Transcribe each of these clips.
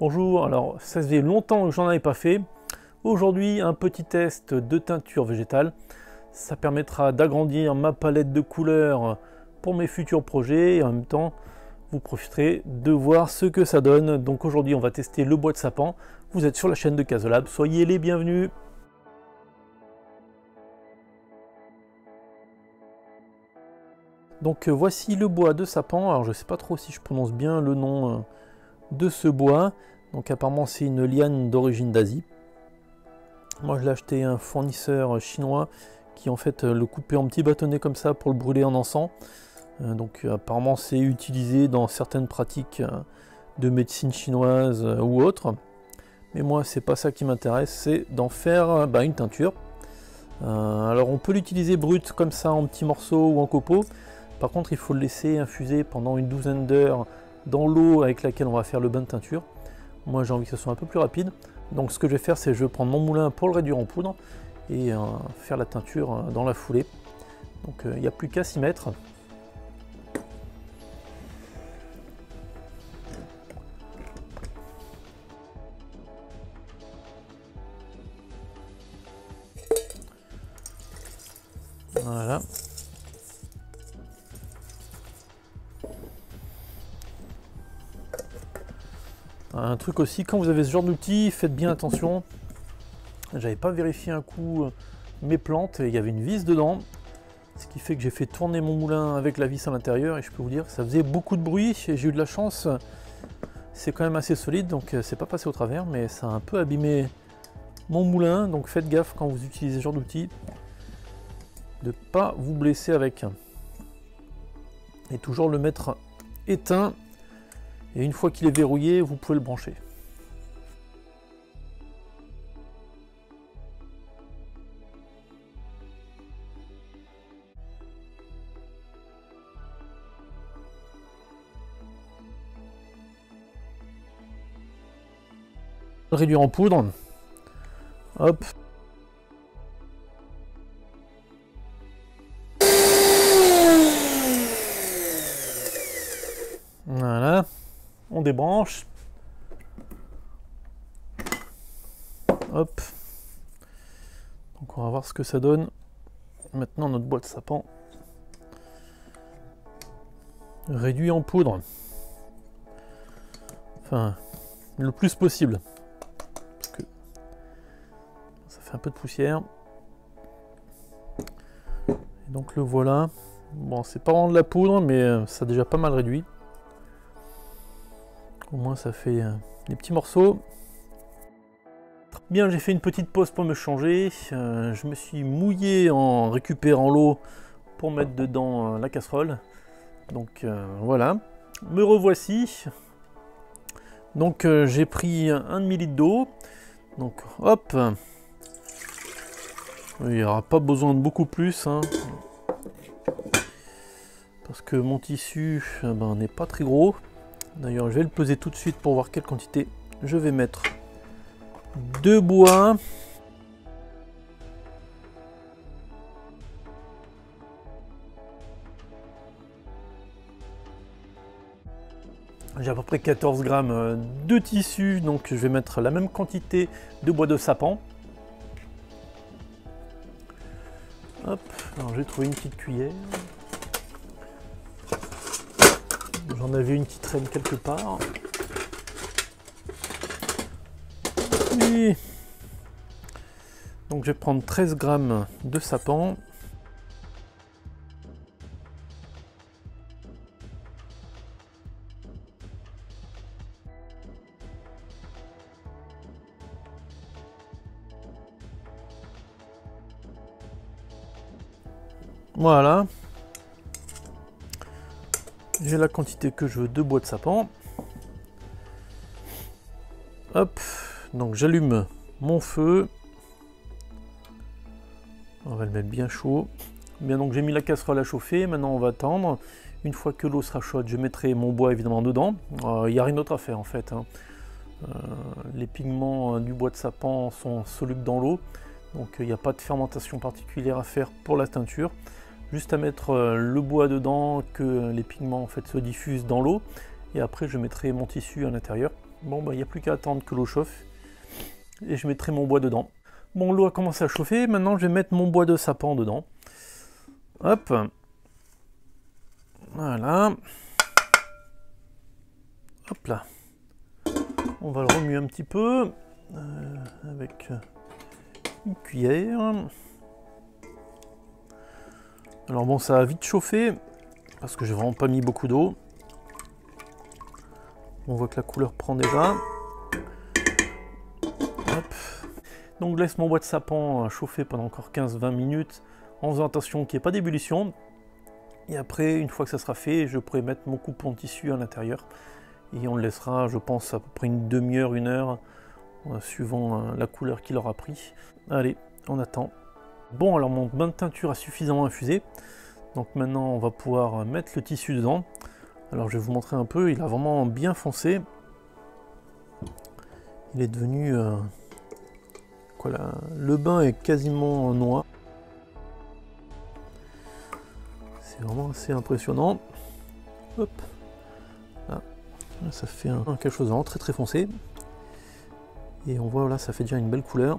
Bonjour, alors ça faisait longtemps que j'en avais pas fait. Aujourd'hui, un petit test de teinture végétale. Ça permettra d'agrandir ma palette de couleurs pour mes futurs projets et en même temps, vous profiterez de voir ce que ça donne. Donc aujourd'hui, on va tester le bois de sapin. Vous êtes sur la chaîne de Kazolab, soyez les bienvenus. Donc voici le bois de sapin. Alors je sais pas trop si je prononce bien le nom de ce bois. Donc apparemment c'est une liane d'origine d'Asie. Moi je l'ai acheté à un fournisseur chinois qui en fait le coupait en petits bâtonnets comme ça pour le brûler en encens. Donc apparemment c'est utilisé dans certaines pratiques de médecine chinoise ou autre. Mais moi c'est pas ça qui m'intéresse, c'est d'en faire une teinture. Alors on peut l'utiliser brut comme ça en petits morceaux ou en copeaux. Par contre il faut le laisser infuser pendant une douzaine d'heures dans l'eau avec laquelle on va faire le bain de teinture. Moi j'ai envie que ce soit un peu plus rapide, donc ce que je vais faire c'est je vais prendre mon moulin pour le réduire en poudre et faire la teinture dans la foulée. Donc il n'y a plus qu'à s'y mettre. Voilà. Un truc aussi, quand vous avez ce genre d'outil, faites bien attention. J'avais pas vérifié un coup mes plantes et il y avait une vis dedans. Ce qui fait que j'ai fait tourner mon moulin avec la vis à l'intérieur et je peux vous dire que ça faisait beaucoup de bruit et j'ai eu de la chance. C'est quand même assez solide donc c'est pas passé au travers, mais ça a un peu abîmé mon moulin. Donc faites gaffe quand vous utilisez ce genre d'outil de pas vous blesser avec. Et toujours le mettre éteint. Et une fois qu'il est verrouillé, vous pouvez le brancher. Réduire en poudre. Hop. Voilà. On débranche, hop, donc on va voir ce que ça donne, maintenant notre bois de sapin, réduit en poudre, enfin le plus possible, parce que ça fait un peu de poussière, et donc le voilà, bon c'est pas vraiment de la poudre mais ça a déjà pas mal réduit. Au moins ça fait des petits morceaux. Bien, j'ai fait une petite pause pour me changer. Je me suis mouillé en récupérant l'eau pour mettre dedans la casserole. Donc voilà, me revoici. Donc j'ai pris un demi-litre d'eau. Donc hop, il n'y aura pas besoin de beaucoup plus. Hein, parce que mon tissu n'est pas très gros. D'ailleurs, je vais le peser tout de suite pour voir quelle quantité je vais mettre de bois. J'ai à peu près 14 grammes de tissu, donc je vais mettre la même quantité de bois de sapin. Hop, alors j'ai trouvé une petite cuillère. J'en avais une qui traîne quelque part. Oui. Donc je vais prendre 13 grammes de sapin. Voilà. J'ai la quantité que je veux de bois de sapin. Hop, donc j'allume mon feu. On va le mettre bien chaud. Bien, donc j'ai mis la casserole à chauffer. Maintenant, on va attendre. Une fois que l'eau sera chaude, je mettrai mon bois évidemment dedans. Il n'y a rien d'autre à faire en fait. Hein. Les pigments du bois de sapin sont solubles dans l'eau. Donc il n'y a pas de fermentation particulière à faire pour la teinture. Juste à mettre le bois dedans, que les pigments en fait se diffusent dans l'eau, et après je mettrai mon tissu à l'intérieur. Bon, bah, il n'y a plus qu'à attendre que l'eau chauffe. Et je mettrai mon bois dedans. Bon, l'eau a commencé à chauffer. Maintenant, je vais mettre mon bois de sapin dedans. Hop. Voilà. Hop là. On va le remuer un petit peu. Avec une cuillère. Alors bon, ça a vite chauffé. Parce que j'ai vraiment pas mis beaucoup d'eau. On voit que la couleur prend déjà. Hop. Donc je laisse mon bois de sapin chauffer pendant encore 15-20 minutes en faisant attention qu'il n'y ait pas d'ébullition. Et après, une fois que ça sera fait, je pourrai mettre mon coupon tissu à l'intérieur. Et on le laissera, je pense, à peu près une demi-heure, une heure, suivant la couleur qu'il aura pris. Allez, on attend. Bon, alors mon bain de teinture a suffisamment infusé. Donc maintenant, on va pouvoir mettre le tissu dedans. Alors je vais vous montrer un peu, il a vraiment bien foncé. Il est devenu... voilà, le bain est quasiment noir. C'est vraiment assez impressionnant. Hop. Là, ça fait un quelque chose de très très foncé. Et on voit, là, ça fait déjà une belle couleur.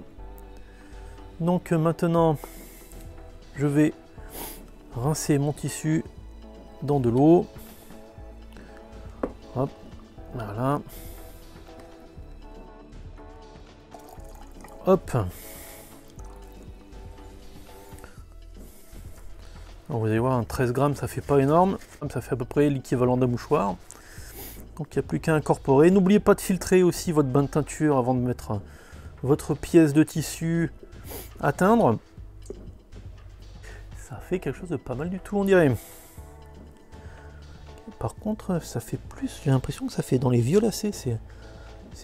Donc maintenant, je vais rincer mon tissu dans de l'eau. Hop, voilà. Hop. Alors vous allez voir, un 13 grammes, ça fait pas énorme. Ça fait à peu près l'équivalent d'un mouchoir. Donc il n'y a plus qu'à incorporer. N'oubliez pas de filtrer aussi votre bain de teinture avant de mettre votre pièce de tissu à teindre. Ça fait quelque chose de pas mal du tout, on dirait. Par contre, ça fait plus, j'ai l'impression que ça fait dans les violacés, c'est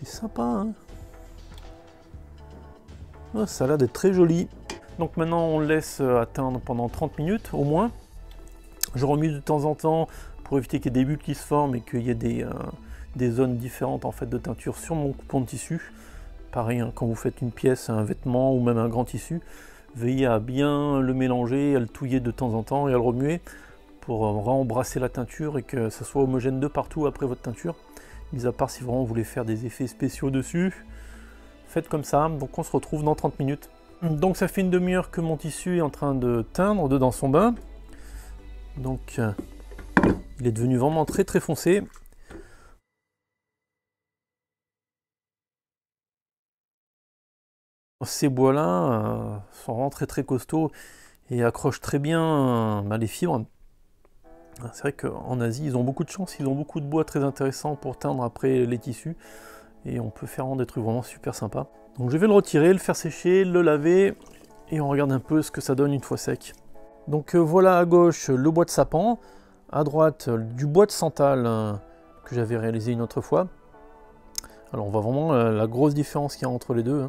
sympa. Hein, oh, ça a l'air d'être très joli. Donc maintenant, on laisse atteindre pendant 30 minutes au moins. Je remue de temps en temps pour éviter qu'il y ait des bulles qui se forment et qu'il y ait des zones différentes en fait, de teinture sur mon coupon de tissu. Pareil, hein, quand vous faites une pièce, un vêtement ou même un grand tissu, veillez à bien le mélanger, à le touiller de temps en temps et à le remuer, pour rembrasser la teinture et que ça soit homogène de partout après votre teinture, mis à part si vraiment vous voulez faire des effets spéciaux dessus, faites comme ça. Donc on se retrouve dans 30 minutes. Donc ça fait une demi-heure que mon tissu est en train de teindre dans son bain, donc il est devenu vraiment très très foncé. Ces bois là sont vraiment très très costauds et accrochent très bien les fibres. C'est vrai qu'en Asie, ils ont beaucoup de chance, ils ont beaucoup de bois très intéressants pour teindre après les tissus. Et on peut faire des trucs vraiment super sympas. Donc je vais le retirer, le faire sécher, le laver. Et on regarde un peu ce que ça donne une fois sec. Donc voilà à gauche le bois de sapin. À droite du bois de santal que j'avais réalisé une autre fois. Alors on voit vraiment la grosse différence qu'il y a entre les deux.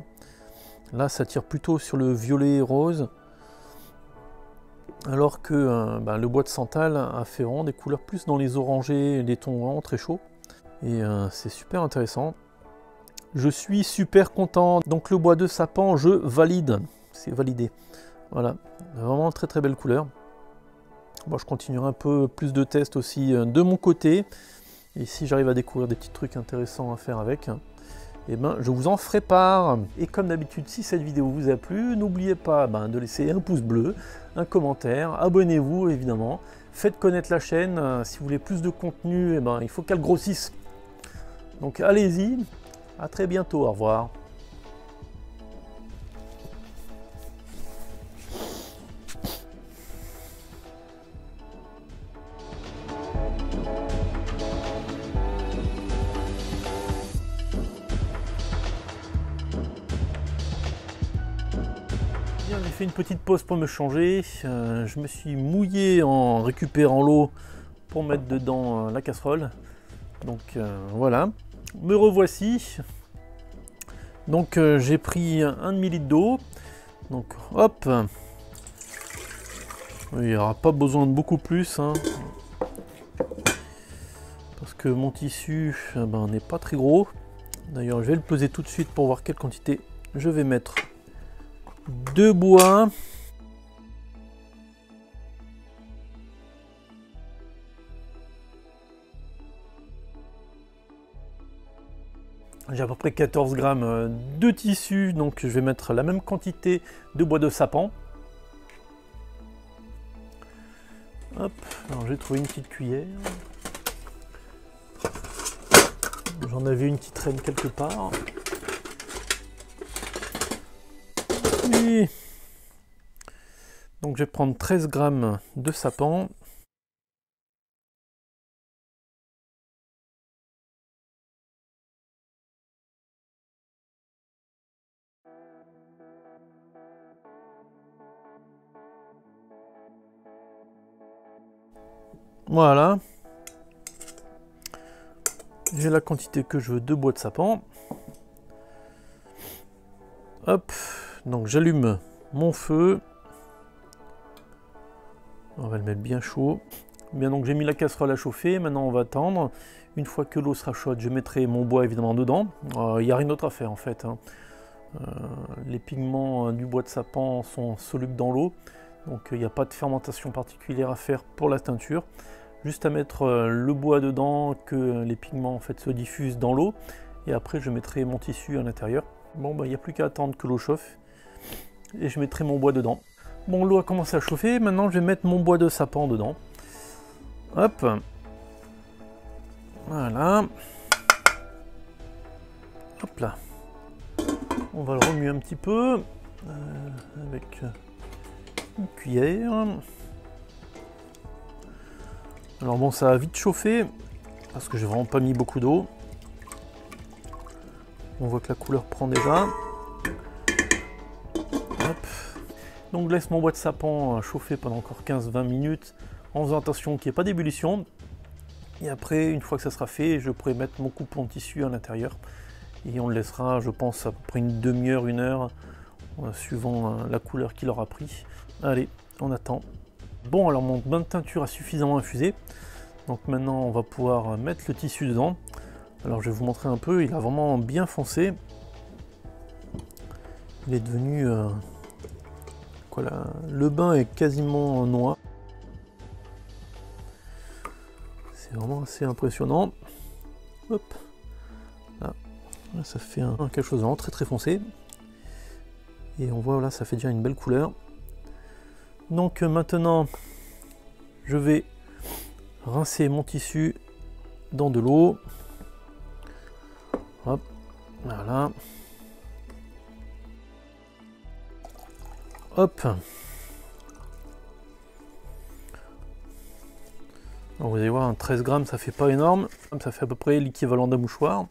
Là ça tire plutôt sur le violet rose. Alors que le bois de santal a fait vraiment des couleurs plus dans les orangés, des tons vraiment très chauds. Et c'est super intéressant. Je suis super content. Donc le bois de sapin, je valide. C'est validé. Voilà, vraiment très très belle couleur. Bon, je continuerai un peu plus de tests aussi de mon côté. Et si j'arrive à découvrir des petits trucs intéressants à faire avec... eh ben, je vous en ferai part. Et comme d'habitude, si cette vidéo vous a plu, n'oubliez pas de laisser un pouce bleu, un commentaire, abonnez-vous évidemment, faites connaître la chaîne, si vous voulez plus de contenu, il faut qu'elle grossisse. Donc allez-y, à très bientôt, au revoir. J'ai fait une petite pause pour me changer, je me suis mouillé en récupérant l'eau pour mettre dedans la casserole, donc voilà, me revoici. Donc j'ai pris un demi-litre d'eau, donc hop, il n'y aura pas besoin de beaucoup plus, hein, parce que mon tissu n'est pas très gros. D'ailleurs je vais le peser tout de suite pour voir quelle quantité je vais mettre. 2 bois. J'ai à peu près 14 grammes de tissu, donc je vais mettre la même quantité de bois de sapin. Hop, alors j'ai trouvé une petite cuillère. J'en avais une qui traîne quelque part. Et donc je vais prendre 13 grammes de sapin. Voilà, j'ai la quantité que je veux de bois de sapin. Hop, donc j'allume mon feu. On va le mettre bien chaud. Bien, donc j'ai mis la casserole à chauffer, maintenant on va attendre. Une fois que l'eau sera chaude, je mettrai mon bois évidemment dedans. Il n'y a rien d'autre à faire en fait, hein. Les pigments du bois de sapin sont solubles dans l'eau. Donc il n'y a pas de fermentation particulière à faire pour la teinture. Juste à mettre le bois dedans, que les pigments en fait se diffusent dans l'eau, et après je mettrai mon tissu à l'intérieur. Bon, bah, il n'y a plus qu'à attendre que l'eau chauffe et je mettrai mon bois dedans. Bon, l'eau a commencé à chauffer, maintenant je vais mettre mon bois de sapin dedans. Hop, voilà. Hop là, on va le remuer un petit peu avec une cuillère. Alors bon, ça a vite chauffé parce que j'ai vraiment pas mis beaucoup d'eau. On voit que la couleur prend déjà. Hop. Donc je laisse mon bois de sapin chauffer pendant encore 15-20 minutes en faisant attention qu'il n'y ait pas d'ébullition. Et après, une fois que ça sera fait, je pourrai mettre mon coupon de tissu à l'intérieur. Et on le laissera, je pense, à peu près une demi-heure, une heure, suivant la couleur qu'il aura pris. Allez, on attend. Bon, alors mon bain de teinture a suffisamment infusé, donc maintenant on va pouvoir mettre le tissu dedans. Alors je vais vous montrer un peu, il a vraiment bien foncé. Il est devenu... voilà, le bain est quasiment noir. C'est vraiment assez impressionnant. Hop, là, là ça fait quelque chose de très foncé. Et on voit là, ça fait déjà une belle couleur. Donc maintenant, je vais rincer mon tissu dans de l'eau. Hop, voilà. Hop. Alors vous allez voir, 13 grammes, ça fait pas énorme. Ça fait à peu près l'équivalent d'un mouchoir.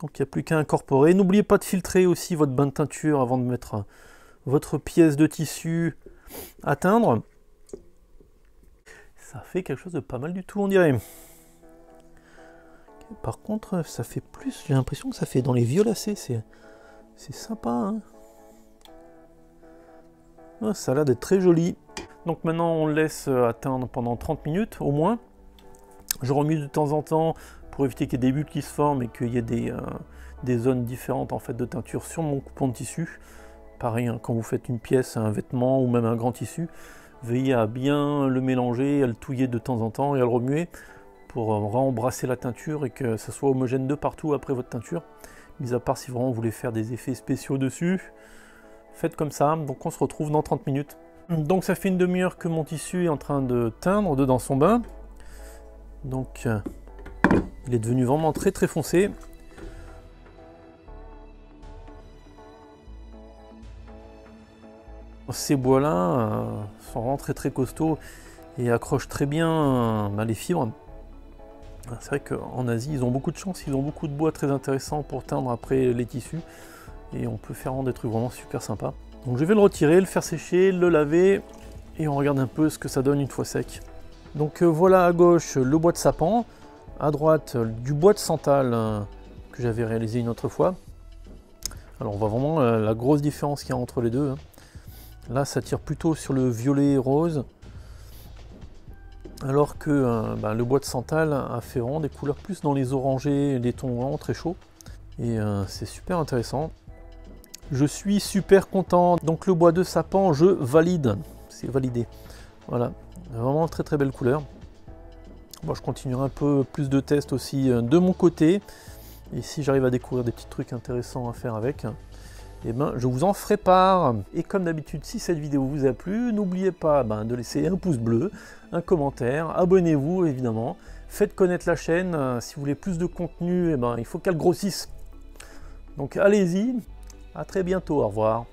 Donc il n'y a plus qu'à incorporer. N'oubliez pas de filtrer aussi votre bain de teinture avant de mettre votre pièce de tissu à teindre. Ça fait quelque chose de pas mal du tout, on dirait. Par contre, ça fait plus, j'ai l'impression que ça fait dans les violacés, c'est sympa, hein. Ouais, ça a l'air d'être très joli. Donc maintenant on laisse atteindre pendant 30 minutes au moins. Je remue de temps en temps pour éviter qu'il y ait des bulles qui se forment et qu'il y ait des zones différentes en fait de teinture sur mon coupon de tissu. Pareil, hein, quand vous faites une pièce, un vêtement ou même un grand tissu, veillez à bien le mélanger, à le touiller de temps en temps et à le remuer pour rembrasser la teinture et que ça soit homogène de partout après votre teinture. Mis à part si vraiment vous voulez faire des effets spéciaux dessus, faites comme ça. Donc on se retrouve dans 30 minutes. Donc ça fait une demi-heure que mon tissu est en train de teindre dedans son bain. Donc il est devenu vraiment très foncé. Ces bois-là sont vraiment très costauds et accrochent très bien les fibres. C'est vrai qu'en Asie, ils ont beaucoup de chance, ils ont beaucoup de bois très intéressant pour teindre après les tissus. Et on peut faire des trucs vraiment super sympas. Donc je vais le retirer, le faire sécher, le laver et on regarde un peu ce que ça donne une fois sec. Donc voilà, à gauche le bois de sapin, à droite du bois de santal que j'avais réalisé une autre fois. Alors on voit vraiment la grosse différence qu'il y a entre les deux, hein. Là, ça tire plutôt sur le violet rose, alors que le bois de santal a fait vraiment des couleurs plus dans les orangés, des tons vraiment très chauds. Et c'est super intéressant. Je suis super content. Donc le bois de sapin, je valide. C'est validé. Voilà, vraiment très belle couleur. Moi, je continuerai un peu plus de tests aussi de mon côté. et si j'arrive à découvrir des petits trucs intéressants à faire avec, eh ben, je vous en ferai part. Et comme d'habitude, si cette vidéo vous a plu, n'oubliez pas de laisser un pouce bleu, un commentaire, abonnez-vous évidemment, faites connaître la chaîne, si vous voulez plus de contenu, eh ben, il faut qu'elle grossisse. Donc allez-y, à très bientôt, au revoir.